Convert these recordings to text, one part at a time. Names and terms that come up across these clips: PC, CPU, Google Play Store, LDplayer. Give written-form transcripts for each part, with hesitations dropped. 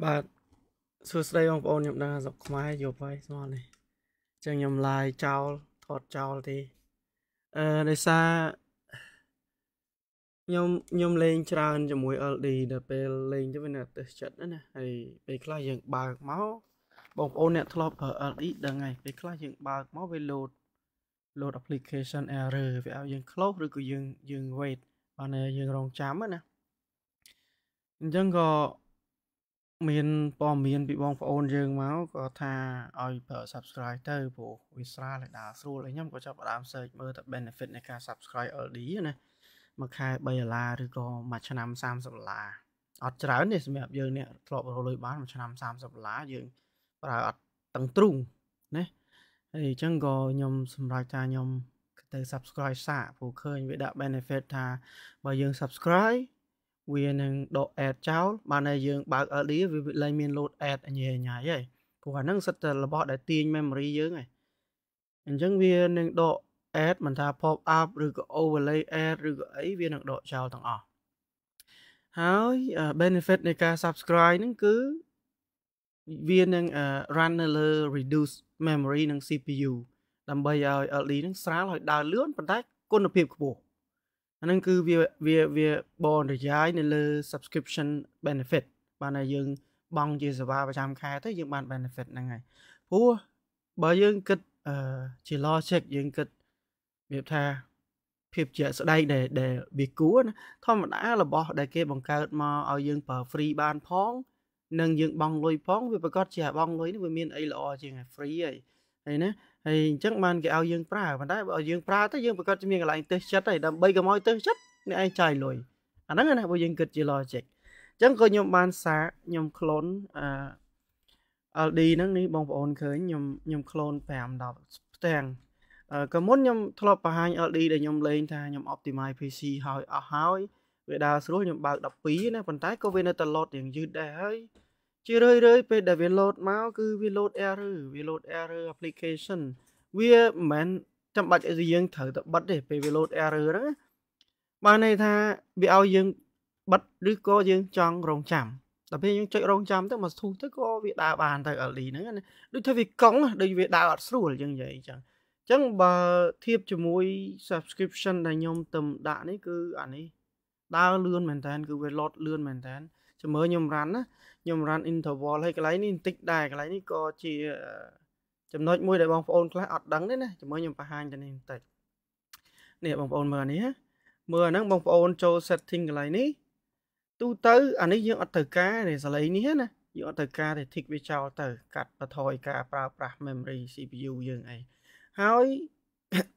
Bà xưa đây ông ôn nhầm đang dọc máy dọc vậy ngon này chẳng nhầm lại chào thọt chào thì đây xa nhầm lên tràn cho mùi LD để về lên cho bên này chất nữa nè thì về khai dựng bạc máu bọc ôn nè thọt ở LD đằng ngày về khai dựng bạc máu về load application error về ao dựng close rồi cứ dựng wait và này dựng rong chám nữa nè chẳng có miền bom miền bị bom phun dương máu có tha oi bờ subscriber bộ Isra lại đá xua lại nhắm có cho bạn search mơ tập benefit này cả subscribe ở lý này mà khai bây là được có mặt cho năm sam sập lá ở trái này xem đẹp dương nè lọp vào lối bán mặt cho năm sam sập lá dương và tầng trung này thì chẳng có nhom subscribe cha nhom từ subscribe xả phụ khơi với đạo benefit tha bây dương subscribe quyền năng độ ad cháu mà này dương bạc ở lý vì bị lấy miền lột ad nhẹ nhảy vậy của khả năng rất là bỏ để tiền memory dưới này những viên năng độ ad mình ta pop up rồi có overlay ad rồi có ấy viên năng độ cháu thằng ở hỏi benefit này cả subscribe nó cứ viên năng randomly reduce memory năng CPU làm bây giờ ở lý nó sáng lại đào lướn phần tách con độc hiệp của bộ nên cứ việc bỏ để giải nên là subscription benefit bạn này dừng bằng chia sẻ 300 khai tới những bạn benefit này ngày phú bởi dương kịch chỉ lo check dương kịch việc tha việc chạy ở đây để việc cứu thôi mà đã là bỏ để kia bằng cao mà ở dương bờ free ban phong nâng dương bằng lôi phong vì bà có trẻ bong lối nó vừa miên ấy là chuyện free ấy này nè thì chắc man cái ao dương pra và đấy ao dương pra tới dương phải có cho miệng lại tới chết này đâm bây cái môi tới chết này ai chạy lùi anh nói này bao dương kịch chỉ lo chết chẳng có nhom ban xá nhom clone ở đi nó ní bong ổn khởi nhom clone phèm đọc tàng có muốn nhom thọp vào hai ở đi để nhom lên tha nhom optimize PC hỏi ở hỏi về đào số nhom bạc đọc phí này phần tái có về nơi tận lót tiền dư để hơi chỉ rơi về để load máu cứ reload error application về mình chậm bắt cái gì thử tập bắt để về reload error đó ban này tha bị ao dương bắt đứa co dương chọn rồng chạm tập về những chơi rồng chạm tức mà thu tức co bị đào bàn tại ở lì nữa đôi thay vì cống đôi vì đào ở sủi như vậy chẳng chẳng bà thiệp cho mỗi subscription này nhom tầm đạn ấy cứ ảnh ấy đào lươn mình tan cứ reload lươn mình tan cho mới nhom rắn interval hay cái lấy ní tích đài cái lấy ní co chỉ chấm nói môi để bong phôn lại ọt đắng đấy nè cho mới nhom hai cho nên tạch nè bong phôn mờ ní mờ nắng bong phôn cho setting cái lấy ní tu tới anh ấy dưỡng ọt từ cá để lấy ní hết nè dưỡng ọt từ cá để thích với chào từ cắt và thôi cả pra memory CPU dương ấy hỏi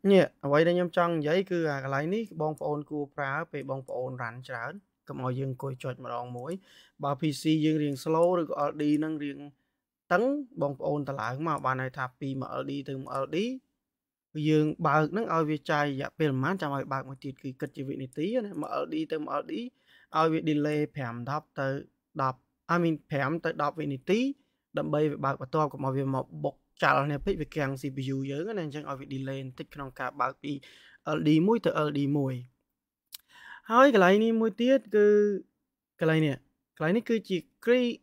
nhẹ vậy đây nhom trăng giấy cứ cái lấy ní bong phôn cua pra về bong phôn rắn chán cầm mọi dương coi chọt mà đòn mũi bà PC dương riêng slow rồi có đi năng riêng tấn bong ôn ta lại mà bà này thà pi mà ở đi từ mà ở đi dương bà nắng ở việt trai dạ pin mát cho mọi bạn một tiệt kỳ kịch chỉ vị này tí này mà ở đi từ mà ở đi ở việt delay phèm đáp tới đọc phèm tới đọc vị này tí đậm bay bạc và to của mọi việc một bột chảo này biết về càng CPU dưới cái này chẳng ở việt delay tích trong cả bà đi ở đi mũi từ ở đi mùi hỏi cái này ní mùi tiết cứ cái này cứ chỉ cái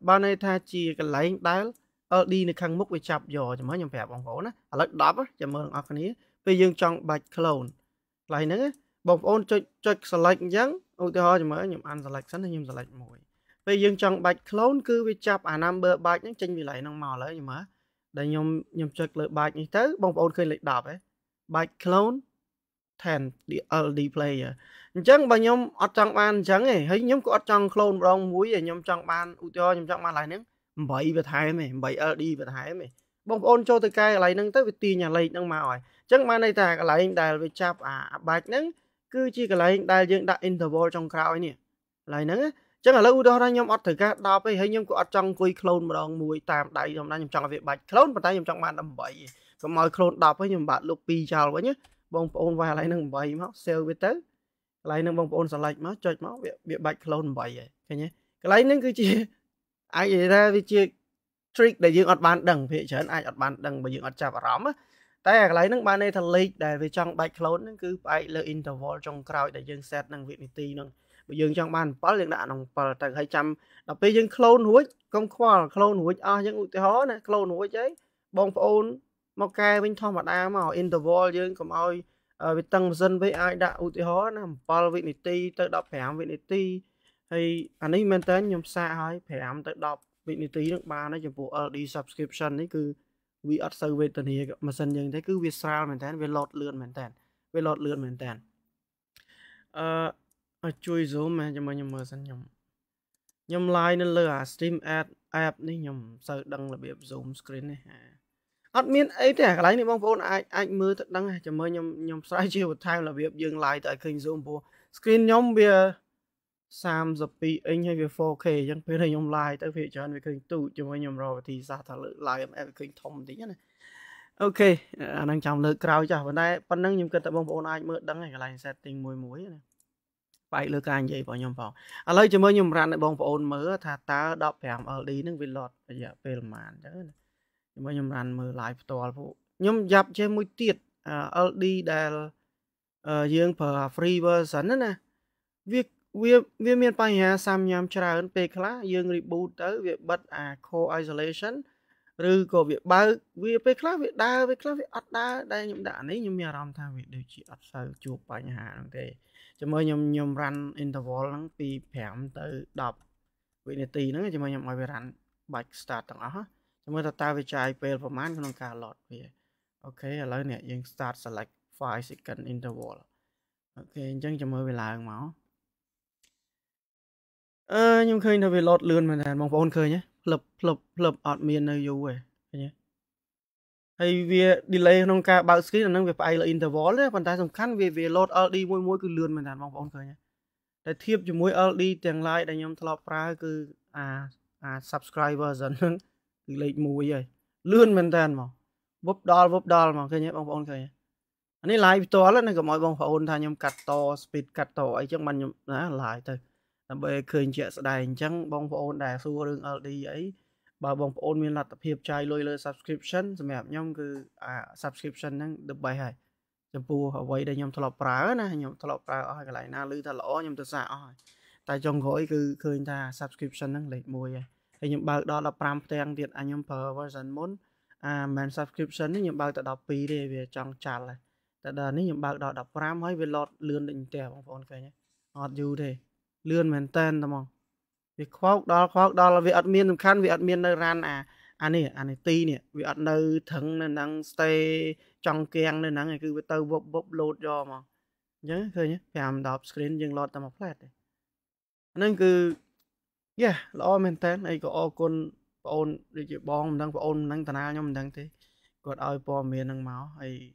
ban này tha chỉ cái này đá ở đi này khăng mốc về chập giò cho mới nhầm phèo bong phổ nè ở lớp đáp á cho mơ ở cái ní bây giờ trong bạch clone lại nữa bong ôn cho select giống ô tô cho mới nhầm ăn select sẵn nhầm select mùi bây giờ trong bạch clone cứ về chập à nam bờ bạch những tranh vì lại nông màu lấy mà để nhầm cho lợi bạch như tới bong ôn khơi lịch đáp ấy bạch clone thành LDplayer chẳng bao nhiêu ở trong ban chẳng ấy thấy nhóm có trong clone rong muối rồi nhóm trong ban u cho nhóm trong ban lại nướng bảy về thái mày bảy LD về thái mày bong ôn cho tới cây lại nâng tới về tì nhà lấy nâng mà hỏi chẳng ban này ta lại anh đài về chạp à bạch nướng cứ chỉ cái lại anh đài dựng đặt interval trong crowd ấy nè lại nướng chẳng là u đó ra nhóm ở thời gian đó thấy nhóm có trong quay clone rong muối tam đại trong nhóm trong việc bạch clone và tay nhóm trong ban năm bảy còn mọi clone đọc với nhóm bạn lúc pi chào với nhé bong ôn và lại nâng bảy máu sale với tới lại nâng bong ôn sờ lạch máu chọi máu bị bạch clone bảy vậy cái nhé cái lấy nâng cứ chỉ ai vậy ra vì chỉ trick để dương ở bàn đằng phía trên ai ở bàn đằng mà dương ở chạp rõm á tại cái lấy nâng bàn này thằng lịch để về trong bạch clone nâng cứ phải lơ interval trong crowd để dương set nâng vị nít nâng dương trong bàn bó liên đạn nòng bờ tầng 200 đặc biệt dương clone huống công khoa clone huống à dương tự hóa này clone huống đấy bong phôn màu cay bên thon mặt đá màu interval dương cầm oi bị tăng dân với ai đã tự hóa nằm bờ vị nịt tự đọc phèm vị nịt thì anh ấy men tới nhom xa hỏi phèm tự đọc vị nịt nước ba nó cho bộ LD subscription đấy cứ vì ở sâu về tình hình mà dân dân thấy cứ việc sao mình thấy về lọt lượn mình tàn về lọt lượn mình tàn chui dấu mà cho mình mở sân nhầm like nên lừa stream ad app đi nhầm sợ đăng là bị zoom screen này admin ấy thế cái này mong vốn anh mới thật đăng cho mình nhầm sai chiều time là việc dừng lại tại kênh zoom vô screen nhóm bia sam dập pi anh hay việc 4K chẳng phải là nhầm like tới việc cho anh về kênh tụ cho mình nhầm rồi thì ra thảo lựa lại em kênh thông tí này ok đang chồng lựa cao chào hôm nay phần năng nhầm cần tại mong vốn anh mới đăng cái này setting mùi muối này bài lừa càng vậy bọn nhom vào, à lấy cho mới nhom ran lại bong phồn mới thà ta đọc phèm ở đi nước viên lọt bây giờ về màn đó, mới nhom ran mới lại toàn bộ nhom dập trên mũi tiệt ở đi đài dương phở free version đó nè, việc miền Tây hà sam nhom chả hơn pe khá dương reboot tới việc bật co isolation, rồi có việc bao việc pe khá việc đa việc khá việc ắt đa đây nhom đã nấy nhom nhà làm tham việc điều trị ắt sao chụp bài nhà hàng thế cho mới nhom run interval lắng pi phèm tới đọc vị này tì nó cho mới nhom mọi việc run bạch start tặng á cho mới ta về trái pel và mát con cà lọt về ok lấy nè dương start select 5 second interval ok chẳng cho mới về lại máu nhom khơi nó về lọt lươn mà đàn mong phone khơi nhé lập admin nơi vô về nhé hay vì delay nông ca bao screen là nông về phải là interval đấy phần tai sòng khăn về load LD mỗi cứ lươn mình đàn mong phóng thôi nhé để thiệp cho mỗi LD tiền like để nhom thọp ra cứ subscriber dần hơn từ lệch mùi rồi lươn mình đàn mà vấp đòn mà cái nhé mong phóng thôi nhé anh ấy like to lắm này có mọi mong phóng thay nhom cắt to speed cắt to ấy chẳng bằng nhom đã lại thôi làm bề khơi chuyện đại chẳng mong phóng đại xua đường LD ấy bà bóng ôn miền lạc tập hiệp trai lôi lời subscription rồi mẹp nhóm cứ subscription năng được bài hài chấm phu họ quay đây nhóm thọ prá nè nhóm thọ prá ở cái lại na lư thọ lõ nhóm tự xạ ở tại trong gói cứ khơi ta subscription năng lệch mùi thì nhóm bao đó là pram tang tiệt anh nhóm per version muốn man subscription nhóm bao tự đọc pi để về trong channel này tại đợt này nhóm bao đó đọc pram hơi về lọt lươn định tè bóng ôn cái nhé hot you thế lươn mền tên tao mong khoác đó là việc admin tầm khăn việc admin nơi ran anh này ti nè việc nơi thắng nên đang stay trong keng nên đang ngày cứ với tàu bốc lột do mà nhớ thôi nhé làm đọc screen dừng lọt tầm một flat này nên cứ lo maintain này có con ôn để chịu bom đang có ôn đang tana nhau mình đang thế còn ai bom miền đang máu hay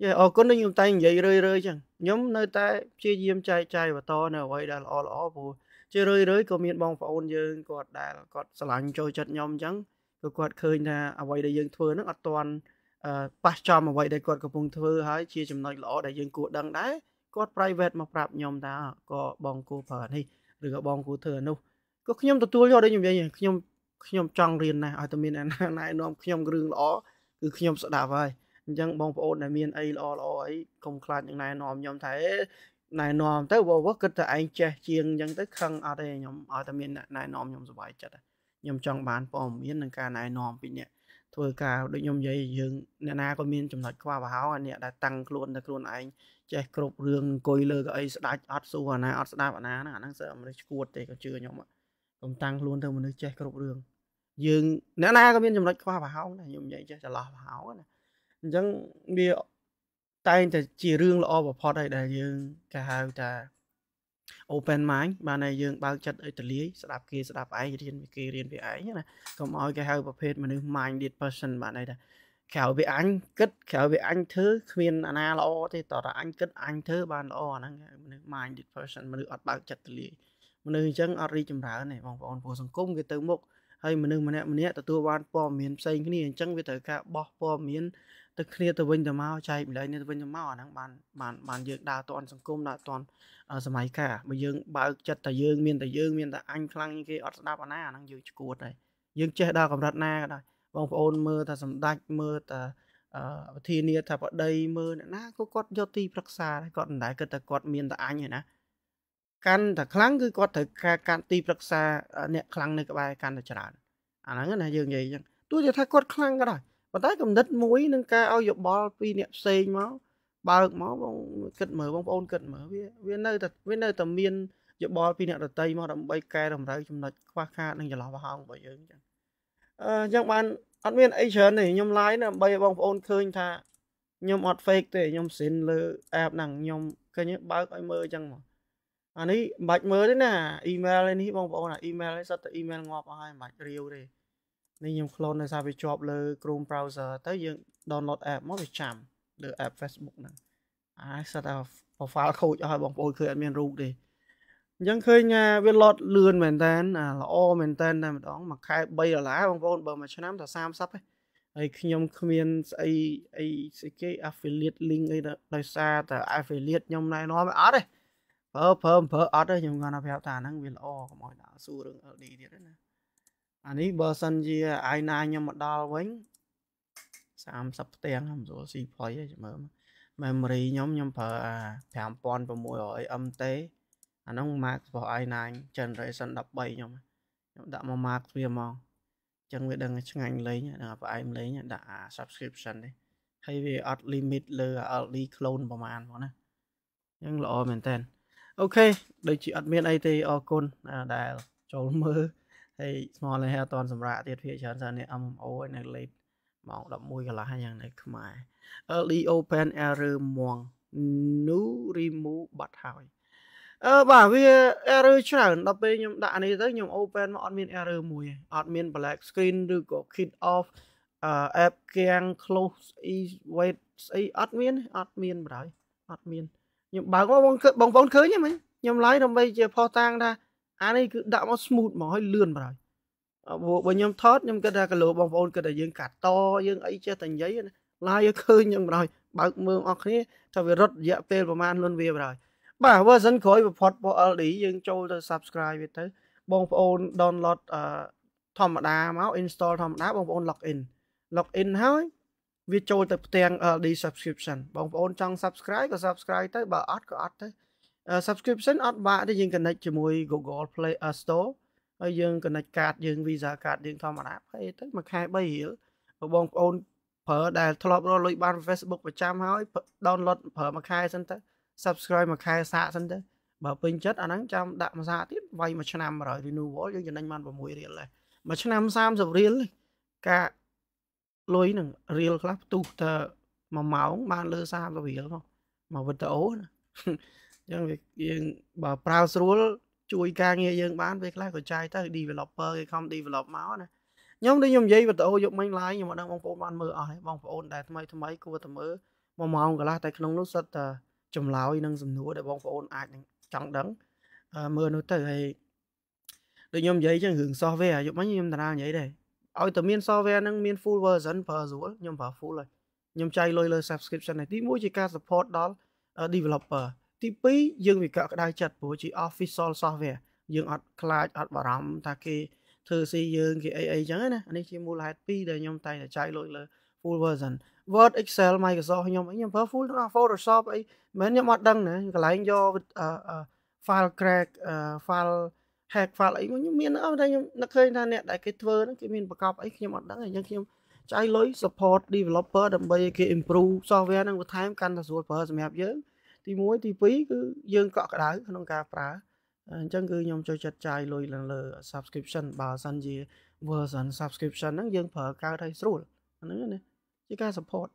vậy con đang nhung tay vậy rơi chẳng nhóm nơi ta chia diêm chai và to nào vậy đã lo vô chơi rơi có miền bong phồn dương quạt đã quạt sảng chơi chật nhom trắng rồi quạt khơi na ở đây dương thưa nó toàn pastram ở đây quạt công thưa hái chia chấm nói lõ để dương cuộn đằng đá quạt private mà phạm nhom ta có bong cô phở này rồi có bong cô thừa đâu có nhom tụt tua cho đấy nhom vậy nhom trăng riền này ở tụi miền này nó nhom rừng lõ cứ nhom sợ đạp vậy nhưng bong phồn này miền ấy lõ ấy không khan những này nó nhom thấy này nòm tới vô quốc kịch anh che chiên dân tới khăn ở đây nhóm ở tầm miền này nòm nhóm số bài chặt nhóm trong bán phòng miền nâng ca này nòm bị nhẹ thôi cả được nhóm dây dương nè na con miền trong lạch qua và háo anh nhẹ đã tăng luôn anh che cột rương coi lơ cái đã ắt xu và na ắt đã và na nó đang sợ mà cuột thì có chưa nhóm ạ còn tăng luôn thôi mà nó che cột rương dương nè na con miền trong lạch qua và háo này nhóm dây che trả lò và háo này dân bia tay thì chỉ riêng là ở pod đây đại dương cả hai ta open mind bà này dương bao chất ở từ lý sẽ đạp kia sẽ đạp ấy riêng về kia riêng về ấy này còn mọi cái hai page mà nếu minded person bạn này là khéo về anh kết khéo về anh thứ khuyên anh lo thì tỏ ra anh kết anh thứ bạn lo năng minded person mà được ở bao chất từ lý mà nếu chẳng ở đi chấm ráo này vòng vòng vô song cung cái từ mục hay mà nếu mình nè từ tua ban po miền xây cái này chẳng về tới cả bỏ po miền từ kia từ bên từ mau chạy lấy nên từ bên từ mau ở năng bàn dương đa toàn sông cung đa toàn sớm ấy cả bây giờ bao chặt tại dương miền tại anh khăng như cái ở đa bản na năng dương chuột này dương che đa cầm đặt na rồi vòng ôn mưa ta sầm đạch mưa ta thiên nhiên ta ở đây mưa nữa na có cọt do ti prắc xa còn đại cơ ta cọt miền tại anh này nè Căn thật kháng cứ có thể can ti bậc xa nẹt kháng này các bạn can là chán anh nói như vậy chứ tôi cho thấy có kháng cái này và tới cầm đất mũi nâng ca ao dục bò pi nẹt xây máu bao máu bông cật mở bông ôn cật mở viên nơi tầm miên dục bò pi nẹt ở tây mà đầm bay ca đầm đấy chúng nó qua kha đang giờ lò vào hông vậy chứ các bạn anh viên ấy chén này nhom lái nè bay bông ôn khơi tha nhom hot fake để nhom xin lừa ép nặng nhom cái nhớ bao cái mơ chăng mà anh ấy bạch mới đấy nè email lên đi bông bông là email sao tự email ngọt hai bạch riêu đi nên nhung clone này sao bị chọp lơ Chrome browser tới dựng download app mới bị chạm được app Facebook này ai sao tao profile khôi cho hai bông bông khơi admin root đi nhưng khơi nha viên lọt lươn mình tên là o mình tên này đó mà khai bay là lá bông bông bờ mà cho nám thảo sam sắp ấy ai nhung comment ai cái affiliate link ấy đó xa từ affiliate nhung này nó mới át đấy phở ớt đấy nhưng mà nó phải tàn năng viên o mọi đã xu rừng ở đi đấy nè anh ấy bờ sân gì ai nai nhưng mà đau vánh sam sắp tiền làm rồi xì phơi mà memory nhóm nhóm phở thảm pon và mùi ổi âm tế anh ông Max vào ai nai chân rồi sân đập bay nhom đã mà Max về mong chân về đừng chân anh lấy nhá đừng phải em lấy nhá đã subscription đi hay vì ớt limit lừa đi clone vào màn nó nè nhưng lo mình tên ok đây chị admin AT con đã cho mơ thì small này toàn sầm rạ tiệt phía chân này âm ôi này lên mỏng đậm môi cả lá hai này không ai early open error mong new remove bắt hỏi bảo vì error chẳng hạn đọc bên nhầm đã này tới nhầm open mà admin error mùi admin black screen được có kid off app can close is wait is admin đấy admin nhưng bà có bóng khơi nhé mấy nhầm lái đồng bây giờ pho tang ra anh ấy cứ đạo nó smooth mà hơi lươn vào rồi bộ bởi nhầm thoát nhưng cái ra cái lỗ bóng vốn cái đại dương cả to dương ấy cho thành giấy lái khơi nhưng mà rồi bà mơ ngọt thế cho về rất dễ phê và man luôn về rồi bà vừa dân khối và phọt bộ ở lý dương châu subscribe về tới bóng vốn download thòm đá máu install thòm đá bóng vốn login thôi vì cho tập tiền đi subscription bóng ôn trong subscribe và subscribe tới bà ớt có ớt tới subscription ớt bà thì dừng connect cho mùi Google Play Store hay dừng connect card dừng Visa card dừng thông áp hay tới mà khai bây hiểu bóng ôn phở đài thọp rồi lụy ban Facebook và chăm hỏi download phở mà khai sân tới subscribe mà khai xa sân tới bà bình chất ảnh trong đạm xa tiếp vay mà cho nằm rồi thì nụ vô dừng anh mang vào mùi riêng lại mà cho nằm xăm rồi riêng cả lối nè real club tụt mà máu ban lơ xa và bị không mà vật ấu nhưng bà browser rule chui ca nghe dân bán về cái của trai tới developer hay không develop máu này nhóm đi nhom dây vật ấu dụng mình lái nhưng mà đang bong ban mơ ai bong phone đại thầm mấy cô thầm mơ mà mong cả là tại không lúc sắt chầm láo nâng dùm núa để bong phone ai chẳng đắng mưa nó tới hay đi nhom dây chẳng hưởng so về dụng mấy nhom ta vậy đây ôi tụi miền so về năng miền full version phở rúa nhưng phở full rồi nhưng chạy lôi lời subscription này tí mỗi chỉ ca support đó developer tí pí dương vì cả cái đai chặt của chị official so về dương ở client ở bảo đảm ta kia thử si dương cái ai chẳng ấy nè anh ấy chỉ mua lại pí để nhom tay để chạy lôi lời full version Word Excel Microsoft nhom phở full nó Photoshop ấy mấy nhom hoạt đăng này cái lái do file crack file hẹt phá lấy những miền nữa đây nó khơi ra nè đại cái thơ nó cái miền bạc cọp ấy nhưng mà đáng này nhưng khi chạy lối support developer đầm bây cái improve so với năng của time can là số phở mẹp dữ thì muối thì phí cứ dương cọ cái đá không cà phá chân cứ nhom cho chặt chạy lối là subscription bảo sân gì version subscription nó dương phở cao thay rồi nữa này chỉ ca support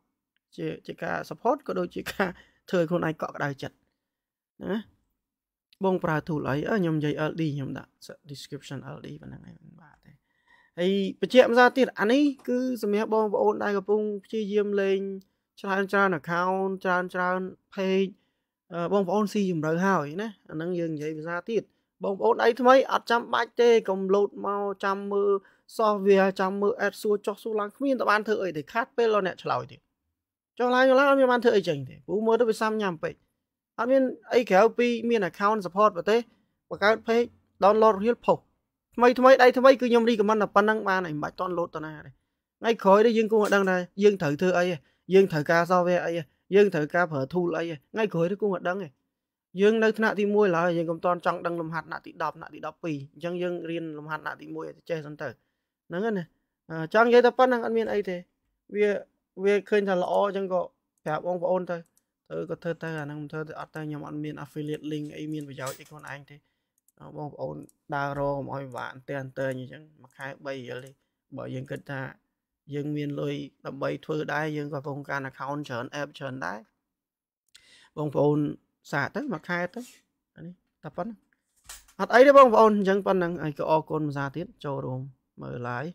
chỉ ca support có đôi chỉ ca thời con này cọ cái đá chặt nữa bông pra thủ lấy ở nhầm dây LD nhầm đã description LD và năng này bà thế thì bật chạm ra tiền anh ấy cứ xem mẹ bông ôn đại gặp bông chi diêm lên tràn account tràn page bông ôn xì dùm rồi hỏi nè năng dừng dây ra tiền bông ôn ấy thôi mấy ở trăm bạch tê cầm lột màu trăm mưa so về trăm mưa ad xua cho xu lăng miên tập ăn thử để khát pê lo nẹt trả lời thì cho lại miên ăn thử chỉnh thì bố mơ tôi bị xăm nhầm vậy anh miền ấy kéo pi miền account support và thế và các page download real phổ mấy thằng đây thằng cứ nhom đi cái món là pan năng ba này mãi download tao này ngay khói đây dương cung ở đăng này dương thử thư ấy dương thử ca so về ấy dương thử ca phở thu ấy ngay khói đây cung ở đăng này dương nơi nã thì mua là dương còn toàn trong đằng lồng hạt nã thì đập pì chẳng dương riêng lồng hạt nã thì mua chơi sân tử nó này chẳng vậy ta bắt năng ăn miên ấy thế về khơi thằng lọ chẳng có đẹp ông và ôn thôi tôi có thơ ta năng thơ thì ăn tay nhầm ăn miên affiliate link ấy miên với giáo thì con anh thế ông và ôn đa rô mọi bạn tiền tơi như chẳng mặc hai bay vậy đi bởi dương kết ta dương miên lôi đập bay thưa đai dương còn phong can là khao chởn ép chởn đái ông và ôn xả tới mặc hai tới tập vấn hạt ấy đấy bông bồn chẳng phân năng ai có con ra tiết cho đồ mở lái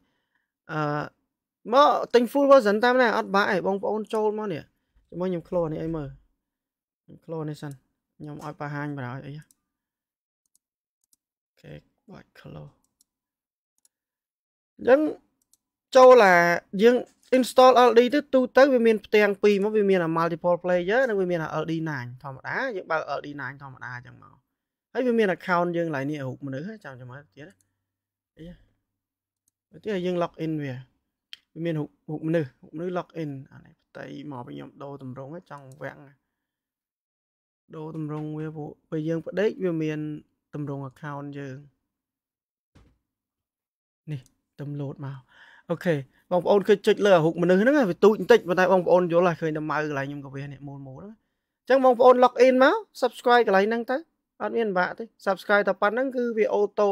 mỡ tình phu bao dần tam này ăn bãi bông bồn trâu mà nè cho nhầm clo này ấy mở clo này sẵn nhầm ai ba hành vào đó ấy cái bạch clo nhưng trâu là nhưng install LD tức tu tới với miền tiền pi mà với miền là multiple player nên với miền là LD này thò một đá những bao LD này thò một đá chẳng màu ấy với miền là count dương lại nhiều một nữa chẳng cho mấy tiếng đấy tiếng là dương log in về miền hụt nữ log in này tay mò bây giờ đồ tầm rong hết trong vẹn đồ tầm rong với vụ bây giờ đấy với miền tầm rong là count dương này tầm lột màu ok bông ôn khơi chích lửa hụt một nửa nữa phải tụi tích mà tại bông ôn vô lại khơi nằm mơ lại nhưng có về này mồm mồm đó chẳng bông ôn log in máu subscribe cái này năng tới admin bạn tới subscribe tập pan năng cứ về auto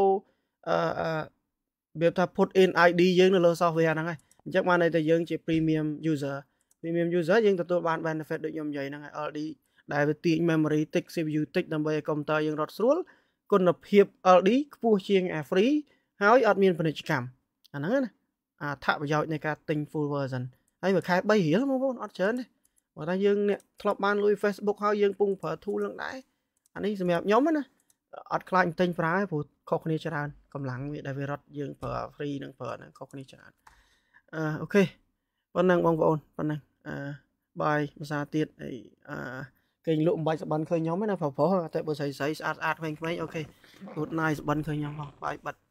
việc ta put in id dương là sau về năng này chắc mà này thì dương chỉ premium user dương tụi bạn benefit được nhom dày năng này LD đại về tiền memory tích CPU tích nằm về computer dương rót xuống còn lập hiệp LD phu chieng free hỏi admin phần trăm à năng này thạo bây giờ này cả tình full version hay mà khai bay hiếu lắm không ăn chén này mà ta dương nè club ban lui Facebook hay dương pung phở thu lượng đãi anh ấy xem nhóm nữa ăn client tình phá phụ company channel cầm lắng về đại virus dương phở free đừng phở này company channel ok văn năng bong vôn văn năng bài ra tiệt ấy kênh lụm bài bắn khơi nhóm mới là phở phở tại bữa say say ok good night bắn khơi nhóm bài bật